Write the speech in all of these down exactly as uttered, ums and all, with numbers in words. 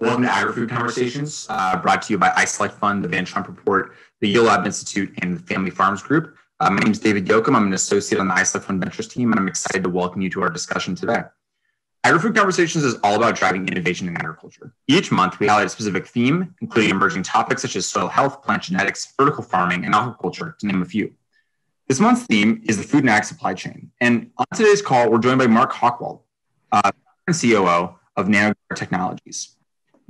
Welcome to AgriFood Conversations, uh, brought to you by iSelect Fund, the Van Trump Report, the Yule Lab Institute, and the Family Farms Group. Uh, my name is David Yocum. I'm an associate on the iSelect Fund Ventures team, and I'm excited to welcome you to our discussion today. AgriFood Conversations is all about driving innovation in agriculture. Each month, we highlight a specific theme, including emerging topics such as soil health, plant genetics, vertical farming, and aquaculture, to name a few. This month's theme is the food and ag supply chain. And on today's call, we're joined by Mark Hockwell, uh, C O O of NanoGuard Technologies.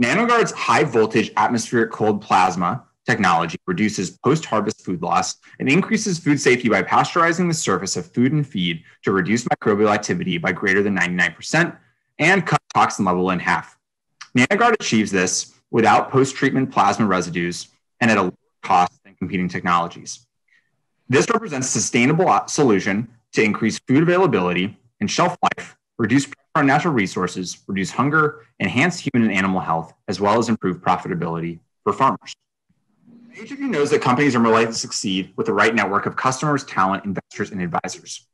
NanoGuard's high voltage atmospheric cold plasma technology reduces post-harvest food loss and increases food safety by pasteurizing the surface of food and feed to reduce microbial activity by greater than ninety-nine percent and cut toxin level in half. NanoGuard achieves this without post-treatment plasma residues and at a lower cost than competing technologies. This represents a sustainable solution to increase food availability and shelf life, reduce pressure on natural resources, reduce hunger, enhance human and animal health, as well as improve profitability for farmers. Each of you knows that companies are more likely to succeed with the right network of customers, talent, investors, and advisors.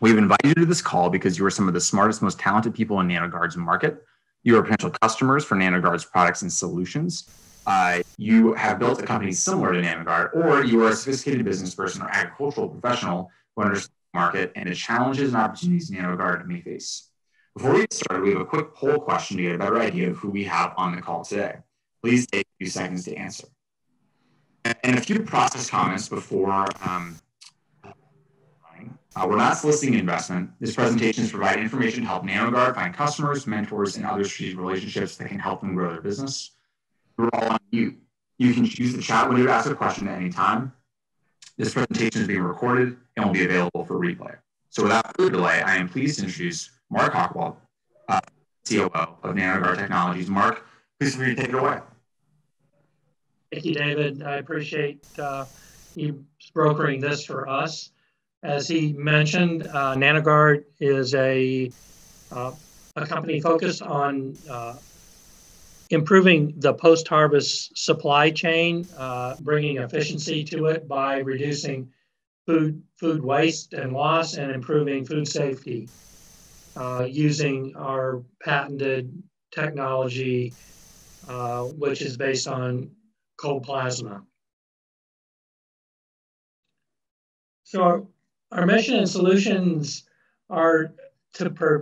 We've invited you to this call because you are some of the smartest, most talented people in NanoGuard's market. You are potential customers for NanoGuard's products and solutions. Uh, you have built a company similar to NanoGuard, or you are a sophisticated business person or agricultural professional who understands the market and the challenges and opportunities NanoGuard may face. Before we get started, we have a quick poll question to get a better idea of who we have on the call today. Please take a few seconds to answer. And a few process comments before um, uh, we're not soliciting investment. This presentation is to provide information to help NanoGuard find customers, mentors, and other strategic relationships that can help them grow their business. We're all on mute. You can choose the chat window to ask a question at any time. This presentation is being recorded and will be available for replay. So without further delay, I am pleased to introduce Mark Hockwell, uh, C O O of NanoGuard Technologies. Mark, please feel free to take it away. Thank you, David. I appreciate uh, you brokering this for us. As he mentioned, uh, NanoGuard is a, uh, a company focused on uh, improving the post-harvest supply chain, uh, bringing efficiency to it by reducing food, food waste and loss and improving food safety uh, using our patented technology, uh, which is based on cold plasma. So our, our mission and solutions are to, pre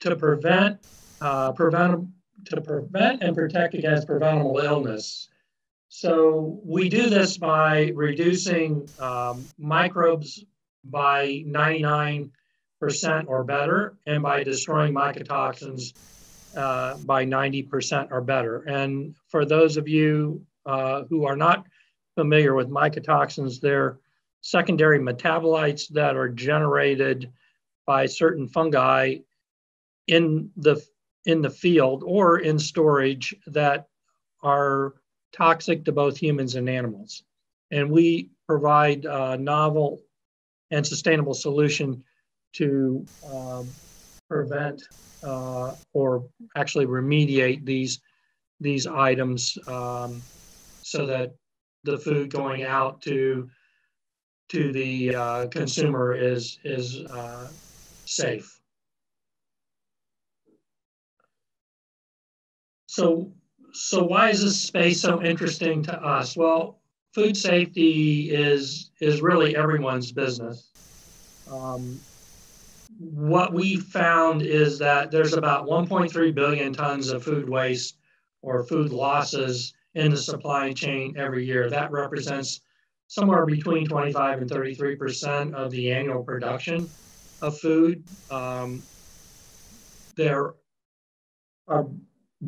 to prevent uh, preventable to prevent and protect against preventable illness. So we do this by reducing um, microbes by ninety-nine percent or better, and by destroying mycotoxins uh, by ninety percent or better. And for those of you uh, who are not familiar with mycotoxins, they're secondary metabolites that are generated by certain fungi in the in the field or in storage that are toxic to both humans and animals. And we provide a novel and sustainable solution to uh, prevent uh, or actually remediate these, these items um, so that the food going out to, to the uh, consumer is, is uh, safe. So, so why is this space so interesting to us? Well, food safety is, is really everyone's business. Um, what we found is that there's about one point three billion tons of food waste or food losses in the supply chain every year. That represents somewhere between twenty-five and thirty-three percent of the annual production of food. Um, there are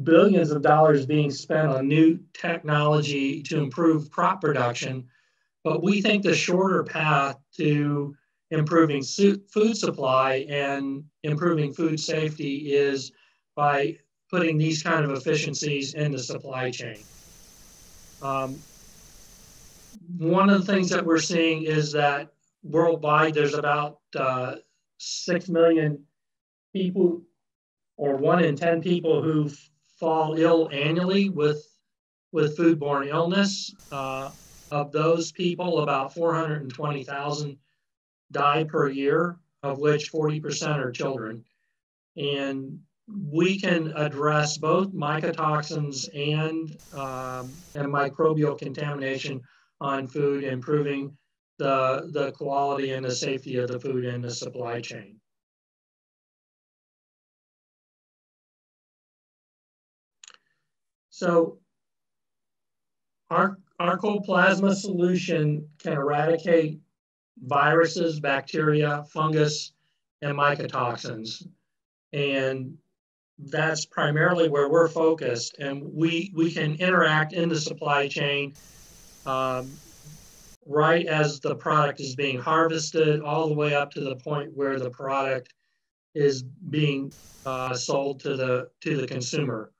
billions of dollars being spent on new technology to improve crop production, but we think the shorter path to improving food supply and improving food safety is by putting these kind of efficiencies in the supply chain. Um, one of the things that we're seeing is that worldwide there's about uh, six million people, or one in ten people, who fall ill annually with, with foodborne illness. Uh, of those people, about four hundred twenty thousand die per year, of which forty percent are children. And we can address both mycotoxins and, um, and microbial contamination on food, improving the, the quality and the safety of the food and the supply chain. So our, our cold plasma solution can eradicate viruses, bacteria, fungus, and mycotoxins. And that's primarily where we're focused. And we, we can interact in the supply chain um, right as the product is being harvested, all the way up to the point where the product is being uh, sold to the, to the consumer.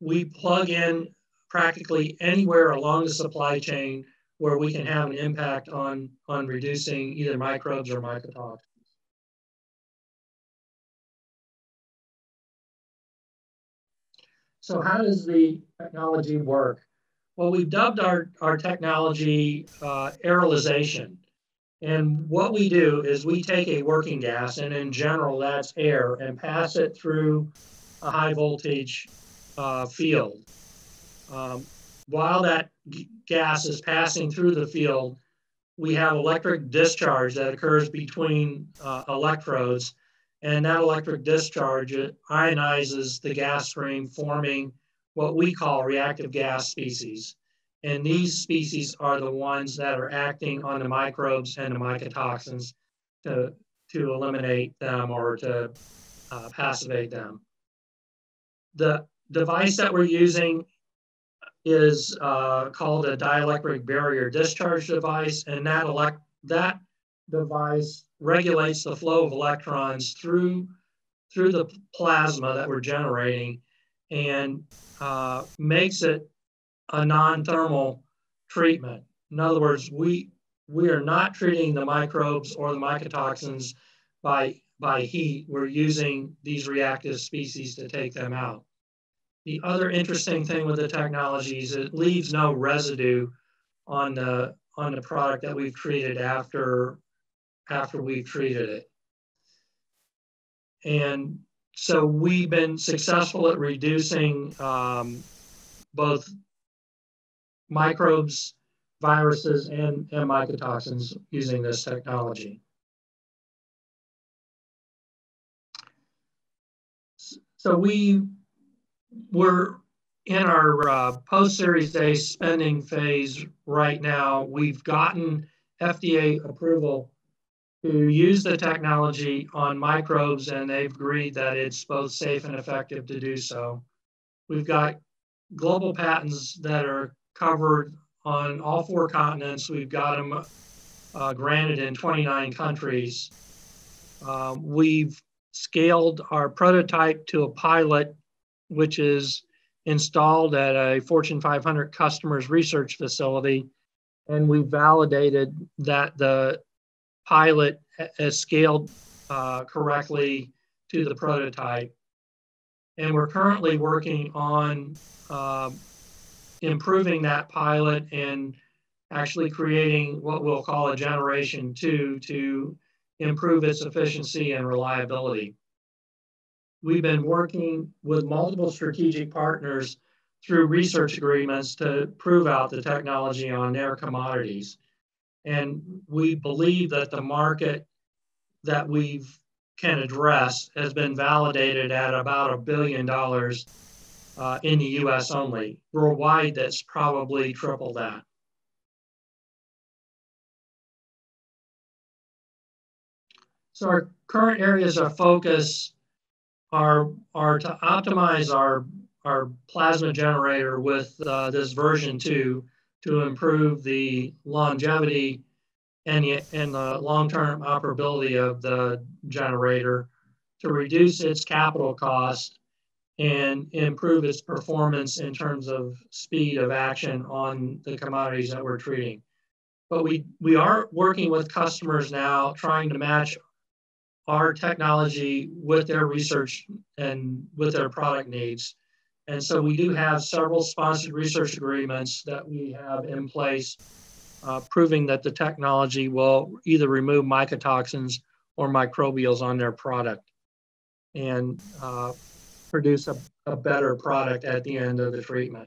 We plug in practically anywhere along the supply chain where we can have an impact on, on reducing either microbes or mycotoxins. So how does the technology work? Well, we've dubbed our, our technology uh, aerialization. And what we do is we take a working gas, and in general, that's air, and pass it through a high voltage uh, field. Um, while that gas is passing through the field, we have electric discharge that occurs between uh, electrodes. And that electric discharge ionizes the gas stream, forming what we call reactive gas species. And these species are the ones that are acting on the microbes and the mycotoxins to, to eliminate them or to uh, passivate them. The device that we're using is uh, called a dielectric barrier discharge device, and that, elect that device regulates the flow of electrons through, through the plasma that we're generating, and uh, makes it a non-thermal treatment. In other words, we, we are not treating the microbes or the mycotoxins by, by heat. We're using these reactive species to take them out. The other interesting thing with the technology is it leaves no residue on the, on the product that we've treated after after we've treated it. And so we've been successful at reducing um, both microbes, viruses, and, and mycotoxins using this technology. So we were in our uh, post-series A spending phase right now. We've gotten F D A approval to use the technology on microbes, and they've agreed that it's both safe and effective to do so. We've got global patents that are covered on all four continents. We've got them uh, granted in twenty-nine countries. Uh, we've scaled our prototype to a pilot, which is installed at a Fortune five hundred customers research facility. And we validated that the pilot has scaled uh, correctly to the prototype. And we're currently working on uh, improving that pilot and actually creating what we'll call a generation two to improve its efficiency and reliability. We've been working with multiple strategic partners through research agreements to prove out the technology on their commodities. And we believe that the market that we can address has been validated at about a billion dollars uh, in the U S only. Worldwide, that's probably triple that. So our current areas of focus are, are to optimize our, our plasma generator with uh, this version two, to improve the longevity and the, and the long-term operability of the generator, to reduce its capital cost and improve its performance in terms of speed of action on the commodities that we're treating. But we, we are working with customers now, trying to match our technology with their research and with their product needs. And so we do have several sponsored research agreements that we have in place, uh, proving that the technology will either remove mycotoxins or microbials on their product. And uh, produce a, a better product at the end of the treatment.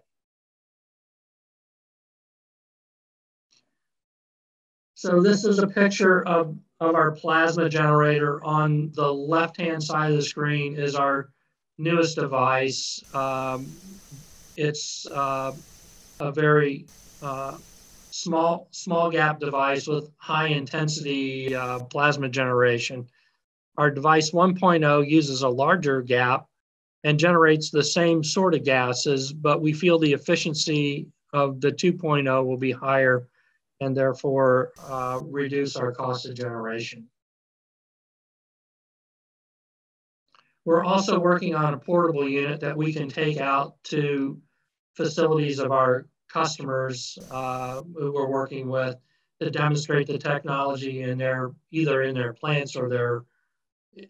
So this is a picture of, of our plasma generator. On the left-hand side of the screen is our newest device. Um, it's uh, a very uh, small, small gap device with high intensity uh, plasma generation. Our device one point oh uses a larger gap and generates the same sort of gases, but we feel the efficiency of the two point oh will be higher and therefore uh, reduce our cost of generation. We're also working on a portable unit that we can take out to facilities of our customers uh, who we're working with to demonstrate the technology in their, either in their plants or their,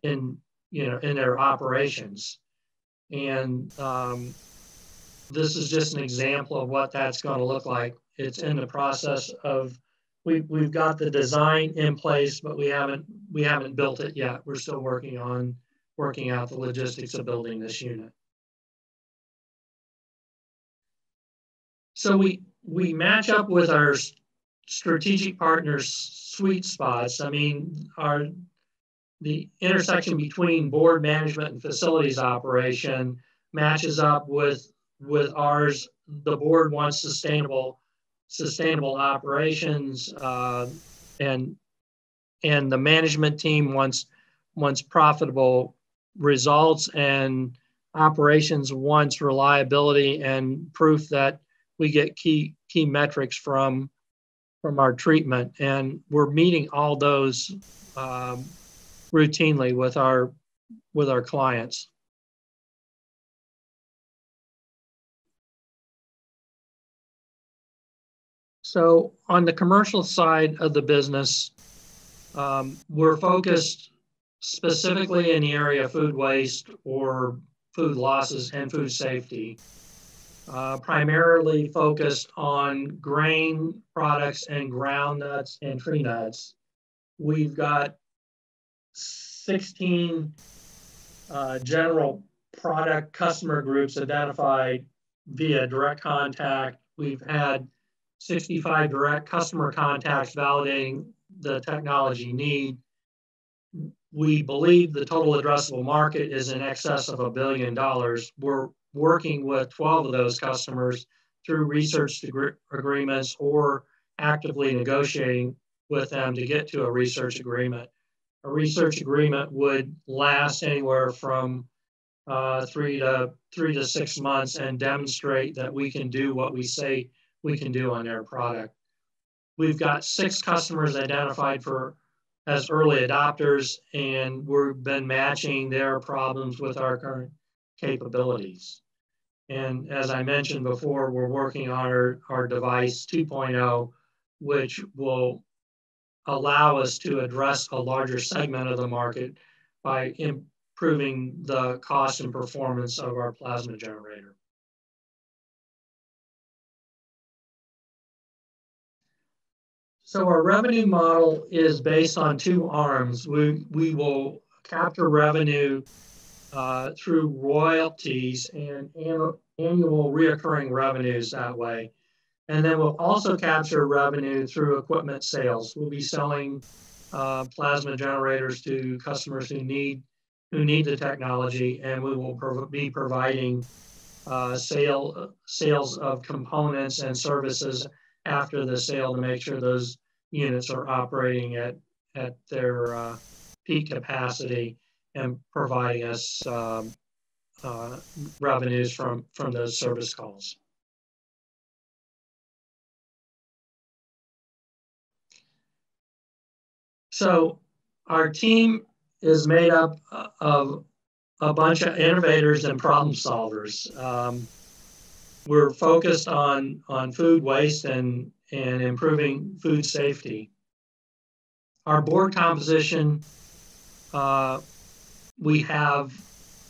in, you know, in their operations. And um, this is just an example of what that's gonna look like. It's in the process of, we, we've got the design in place, but we haven't, we haven't built it yet. We're still working on, working out the logistics of building this unit. So we, we match up with our strategic partners' sweet spots. I mean, our, the intersection between board management and facilities operation matches up with, with ours. The board wants sustainable sustainable operations, uh, and and the management team wants wants profitable results, and operations wants reliability and proof that we get key key metrics from from our treatment. And we're meeting all those um, routinely with our with our clients. So on the commercial side of the business, um, we're focused specifically in the area of food waste or food losses and food safety, uh, primarily focused on grain products and groundnuts and tree nuts. We've got sixteen uh, general product customer groups identified via direct contact. We've had sixty-five direct customer contacts validating the technology need. We believe the total addressable market is in excess of a billion dollars. We're working with twelve of those customers through research agreements or actively negotiating with them to get to a research agreement. A research agreement would last anywhere from uh, three to three to six months and demonstrate that we can do what we say we can do on their product. We've got six customers identified for as early adopters, and we've been matching their problems with our current capabilities. And as I mentioned before, we're working on our, our device two point oh, which will allow us to address a larger segment of the market by improving the cost and performance of our plasma generator. So our revenue model is based on two arms. We, we will capture revenue uh, through royalties and an, annual reoccurring revenues that way. And then we'll also capture revenue through equipment sales. We'll be selling uh, plasma generators to customers who need, who need the technology, and we will prov- be providing uh, sale, sales of components and services after the sale to make sure those units are operating at, at their uh, peak capacity and providing us um, uh, revenues from, from those service calls. So our team is made up of a bunch of innovators and problem solvers. Um, We're focused on, on food waste and, and improving food safety. Our board composition, uh, we have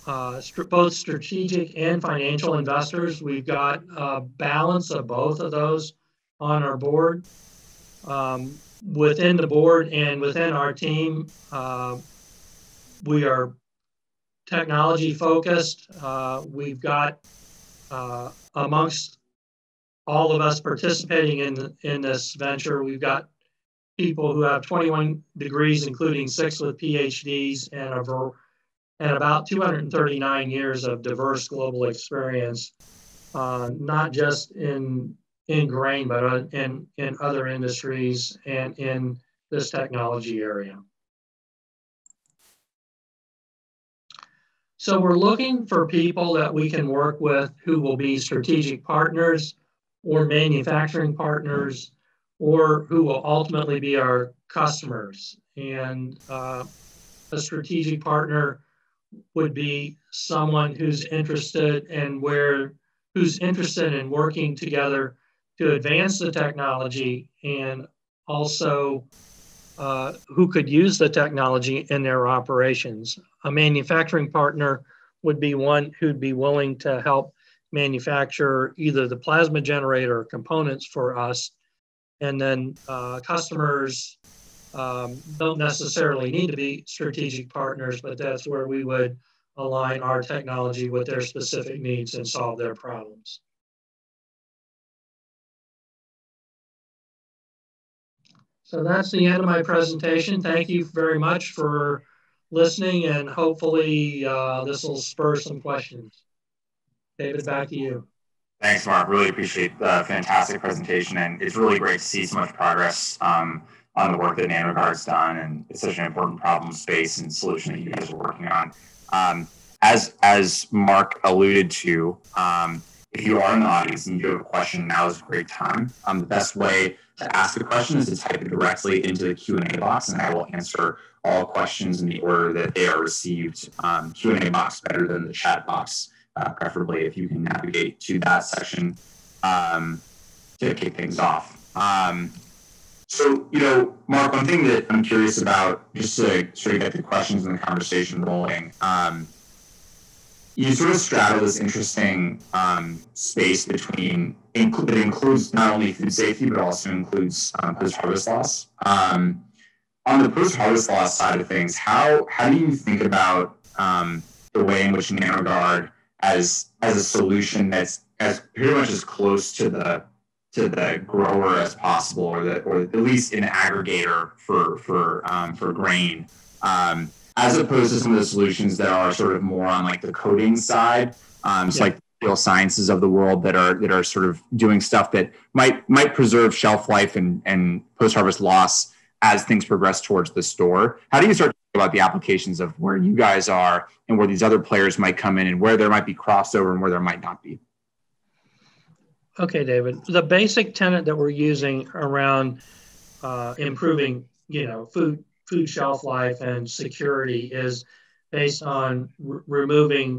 uh, st- both strategic and financial investors. We've got a balance of both of those on our board. Um, within the board and within our team, uh, we are technology focused. Uh, we've got uh, amongst all of us participating in, in this venture, we've got people who have twenty-one degrees, including six with PhDs, and, a, and about two hundred thirty-nine years of diverse global experience, uh, not just in, in grain, but in, in other industries and in this technology area. So we're looking for people that we can work with who will be strategic partners or manufacturing partners, or who will ultimately be our customers. And uh, a strategic partner would be someone who's interested and where who's interested in working together to advance the technology, and also Uh, who could use the technology in their operations. A manufacturing partner would be one who'd be willing to help manufacture either the plasma generator or components for us. And then uh, customers um, don't necessarily need to be strategic partners, but that's where we would align our technology with their specific needs and solve their problems. So that's the end of my presentation. Thank you very much for listening, and hopefully uh, this will spur some questions. David, back to you. Thanks, Mark. Really appreciate the fantastic presentation, and it's really great to see so much progress um, on the work that NanoGuard's done, and it's such an important problem space and solution that you guys are working on. Um, as, as Mark alluded to, um, if you are in the audience and you have a question, now is a great time. Um, the best way to ask a question is to type it directly into the Q and A box, and I will answer all questions in the order that they are received. Um, Q and A box better than the chat box, uh, preferably, if you can navigate to that section um, to kick things off. Um, so, you know, Mark, one thing that I'm curious about, just to sort of get the questions and the conversation rolling, um, you sort of straddle this interesting um, space between, that includes not only food safety, but also includes um, post-harvest loss. Um, on the post-harvest loss side of things, how, how do you think about um, the way in which NanoGuard, as, as a solution that's as pretty much as close to the, to the grower as possible, or, the, or at least an aggregator for, for, um, for grain, um, as opposed to some of the solutions that are sort of more on like the coding side, um, so yeah. like real sciences of the world that are that are sort of doing stuff that might might preserve shelf life and and post-harvest loss as things progress towards the store. How do you start to think about the applications of where you guys are and where these other players might come in, and where there might be crossover and where there might not be? Okay, David. The basic tenet that we're using around uh, improving, you know, food. food shelf life and security is based on removing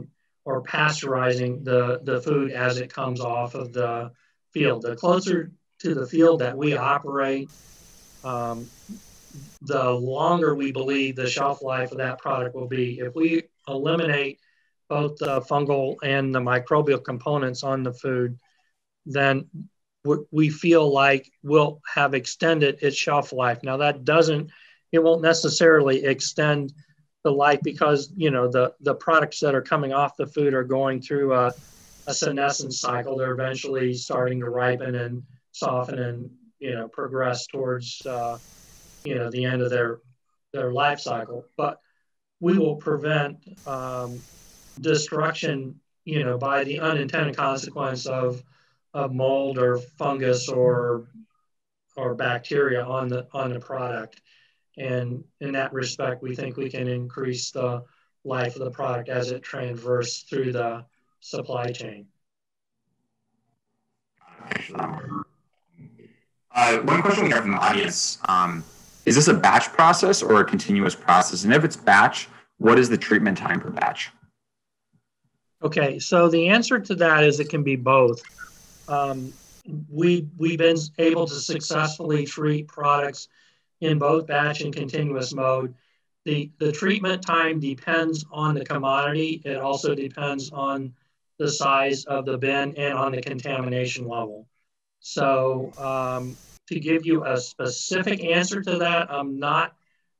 or pasteurizing the, the food as it comes off of the field. The closer to the field that we operate, um, the longer we believe the shelf life of that product will be. If we eliminate both the fungal and the microbial components on the food, then we feel like we'll have extended its shelf life. Now that doesn't It won't necessarily extend the life, because, you know, the, the products that are coming off the food are going through a, a senescence cycle. They're eventually starting to ripen and soften and, you know, progress towards, uh, you know, the end of their, their life cycle. But we will prevent um, destruction, you know, by the unintended consequence of, of mold or fungus or, or bacteria on the, on the product. And in that respect, we think we can increase the life of the product as it traverses through the supply chain. Uh, one question we have from the audience, um, is this a batch process or a continuous process? And if it's batch, what is the treatment time per batch? Okay, so the answer to that is it can be both. Um, we, we've been able to successfully treat products in both batch and continuous mode. The, the treatment time depends on the commodity. It also depends on the size of the bin and on the contamination level. So um, to give you a specific answer to that, I'm not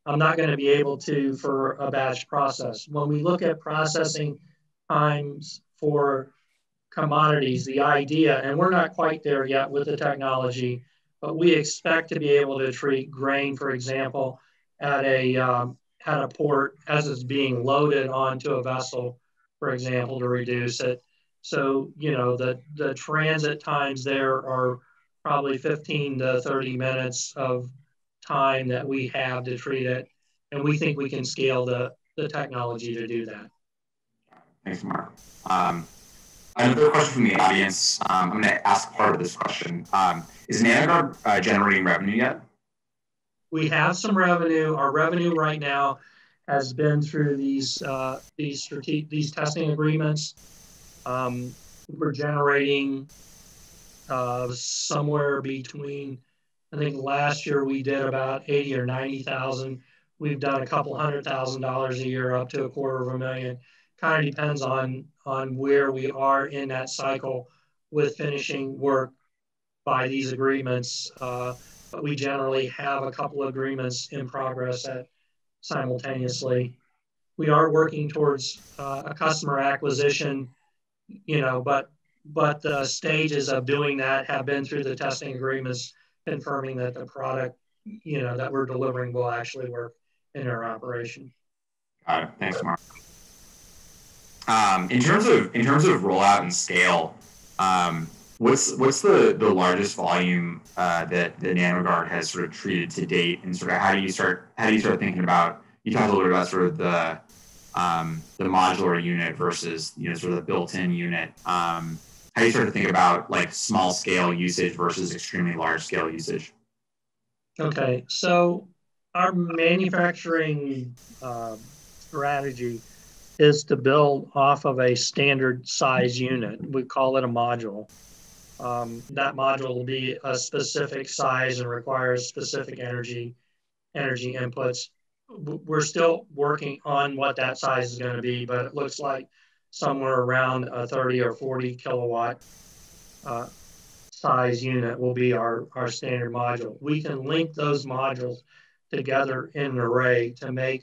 I'm not going to be able to for a batch process. When we look at processing times for commodities, the idea, and we're not quite there yet with the technology, but we expect to be able to treat grain, for example, at a, um, at a port as it's being loaded onto a vessel, for example, to reduce it. So, you know, the, the transit times there are probably fifteen to thirty minutes of time that we have to treat it. And we think we can scale the, the technology to do that. Thanks, Mark. Um, another question from the audience. Um, I'm going to ask part of this question. Um, is NanoGuard uh, generating revenue yet? We have some revenue. Our revenue right now has been through these uh, these these testing agreements. Um, we're generating uh, somewhere between, I think last year we did about eighty or ninety thousand. We've done a couple hundred thousand dollars a year up to a quarter of a million. Kind of depends on, on where we are in that cycle with finishing work by these agreements. Uh, but we generally have a couple of agreements in progress at simultaneously. We are working towards uh, a customer acquisition, you know, but, but the stages of doing that have been through the testing agreements, confirming that the product, you know, that we're delivering will actually work in our operation. Got it. Thanks, Mark. Um, in terms of in terms of rollout and scale, um, what's what's the the largest volume uh, that the NanoGuard has sort of treated to date, and sort of how do you start how do you start thinking about? You talked a little bit about sort of the um, the modular unit versus, you know, sort of the built-in unit. Um, How do you sort of think about like small scale usage versus extremely large scale usage? Okay, so our manufacturing uh, strategy is to build off of a standard size unit. We call it a module. Um, that module will be a specific size and requires specific energy, energy inputs. We're still working on what that size is going to be, but it looks like somewhere around a thirty or forty kilowatt uh, size unit will be our, our standard module. We can link those modules together in an array to make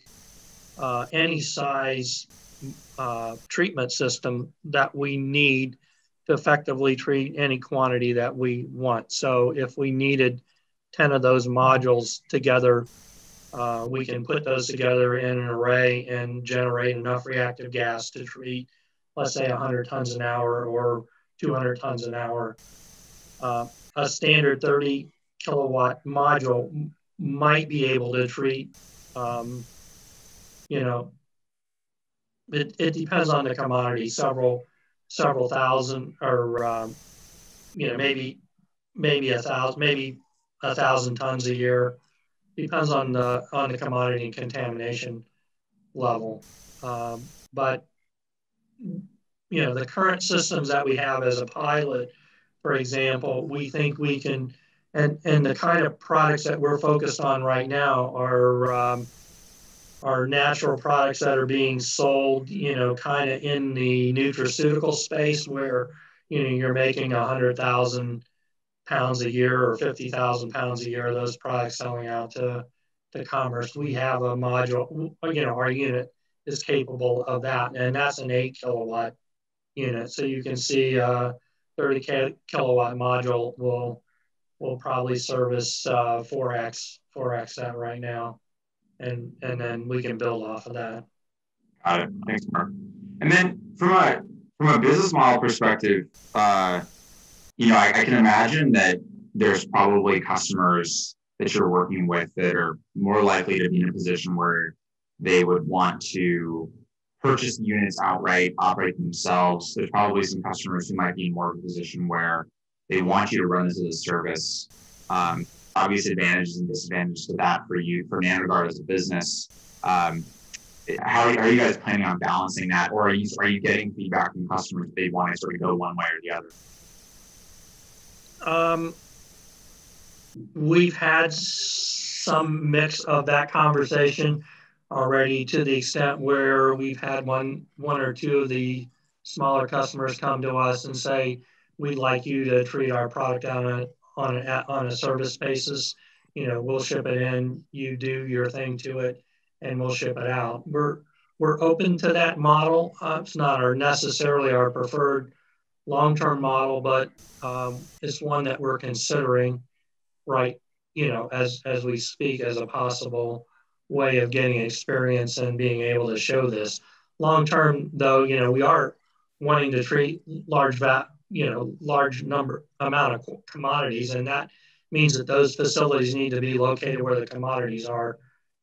uh, any size uh, treatment system that we need to effectively treat any quantity that we want. So if we needed ten of those modules together, Uh, we can put those together in an array and generate enough reactive gas to treat, let's say, one hundred tons an hour or two hundred tons an hour. Uh, a standard thirty kilowatt module might be able to treat, um, you know, it, it depends on the commodity, several, several thousand or, um, you know, maybe, maybe a thousand, maybe a thousand tons a year. Depends on the on the commodity and contamination level, um, but you know the current systems that we have as a pilot, for example, we think we can, and and the kind of products that we're focused on right now are um, are natural products that are being sold, you know, kind of in the nutraceutical space where you know you're making a hundred thousand. pounds a year or fifty thousand pounds a year, those products selling out to, to commerce. We have a module, you know, our unit is capable of that. And that's an eight kilowatt unit. So you can see a thirty kilowatt module will, will probably service uh, four X, four X that right now. And, and then we can build off of that. Got it. Thanks, Mark. And then from a, from a business model perspective, uh, you know, I, I can imagine that there's probably customers that you're working with that are more likely to be in a position where they would want to purchase units outright, operate themselves. There's probably some customers who might be in more of a position where they want you to run this as a service. Um, obvious advantages and disadvantages to that for you, for NanoGuard as a business. Um, how are you guys planning on balancing that? Or are you, are you getting feedback from customers that they want to sort of go one way or the other? Um, we've had some mix of that conversation already to the extent where we've had one, one or two of the smaller customers come to us and say, we'd like you to treat our product on a, on a, on a service basis. you know, we'll ship it in, you do your thing to it, and we'll ship it out. We're we're open to that model. Uh, it's not our necessarily our preferred long-term model, but um, it's one that we're considering, right? You know, as as we speak, as a possible way of getting experience and being able to show this. Long-term, though, you know, we are wanting to treat large va you know, large number amount of commodities, and that means that those facilities need to be located where the commodities are.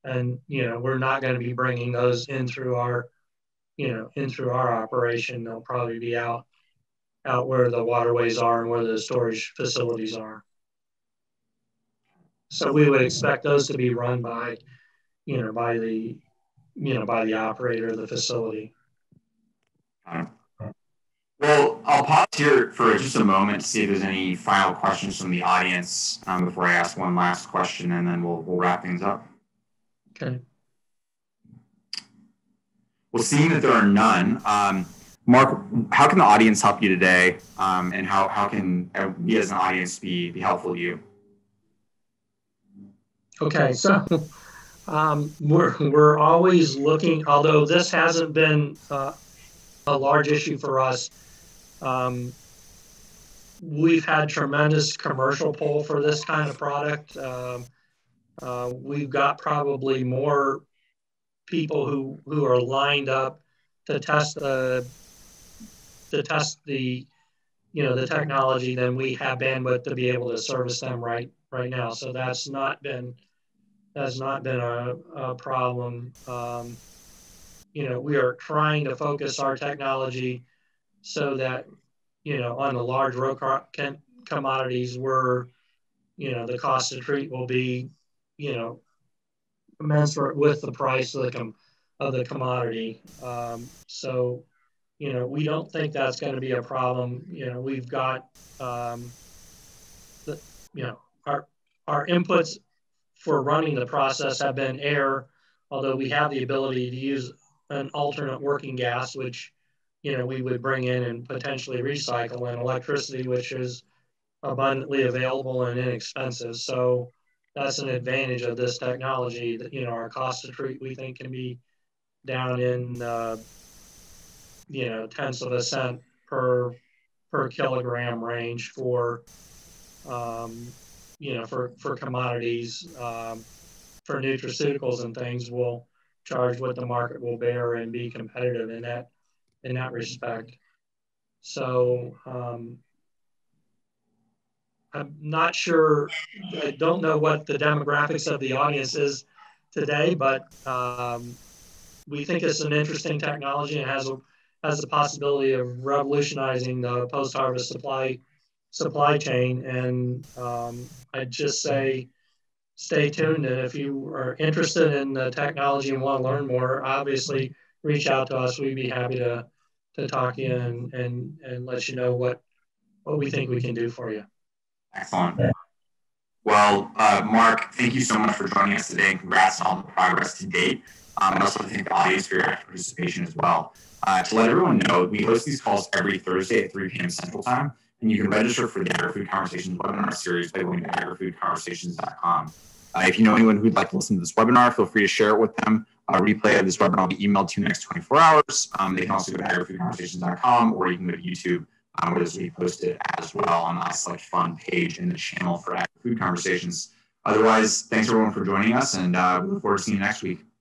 And, you know, we're not going to be bringing those in through our, you know, in through our operation. They'll probably be out, out where the waterways are and where the storage facilities are. So we would expect those to be run by, you know, by the, you know, by the operator of the facility. Well, I'll pause here for just a moment to see if there's any final questions from the audience um, before I ask one last question, and then we'll, we'll wrap things up. Okay. Well, seeing that there are none, um, Mark, how can the audience help you today? Um, and how, how can we as an audience be, be helpful to you? Okay, so um, we're, we're always looking, although this hasn't been uh, a large issue for us, um, we've had tremendous commercial pull for this kind of product. Um, Uh, we've got probably more people who who are lined up to test the to test the you know the technology than we have bandwidth to be able to service them right right now. So that's not been that's not been a, a problem. Um, you know, we are trying to focus our technology so that you know on the large row commodities where you know the cost to treat will be, you know, commensurate with the price of the, com of the commodity. Um, so, you know, we don't think that's going to be a problem. You know, we've got, um, the, you know, our, our inputs for running the process have been air, although we have the ability to use an alternate working gas, which, you know, we would bring in and potentially recycle, and electricity, which is abundantly available and inexpensive. So, that's an advantage of this technology, that, you know, our cost to treat, we think, can be down in, uh, you know, tenths of a cent per, per kilogram range for, um, you know, for, for commodities. Um, for nutraceuticals and things, we'll charge what the market will bear and be competitive in that, in that respect. So, um, I'm not sure, I don't know what the demographics of the audience is today, but um, we think it's an interesting technology and has, a, has the possibility of revolutionizing the post-harvest supply, supply chain. And um, I'd just say, stay tuned. And if you are interested in the technology and want to learn more, obviously reach out to us. We'd be happy to, to talk to you and, and, and let you know what, what we think we can do for you. Excellent. Well, uh, Mark, thank you so much for joining us today, and congrats on all the progress to date. Um, I also thank the audience for your active participation as well. Uh, to let everyone know, we host these calls every Thursday at three P M Central Time, and you can register for the AgriFood Conversations webinar series by going to agri food conversations dot com. Uh, if you know anyone who'd like to listen to this webinar, feel free to share it with them. A replay of this webinar will be emailed to you in the next twenty-four hours. Um, they can also go to agri food conversations dot com, or you can go to YouTube, Um, where this will be posted as well on the iSelect Fund page in the channel for Agri Food Conversations. Otherwise, thanks everyone for joining us, and uh, we look forward to seeing you next week.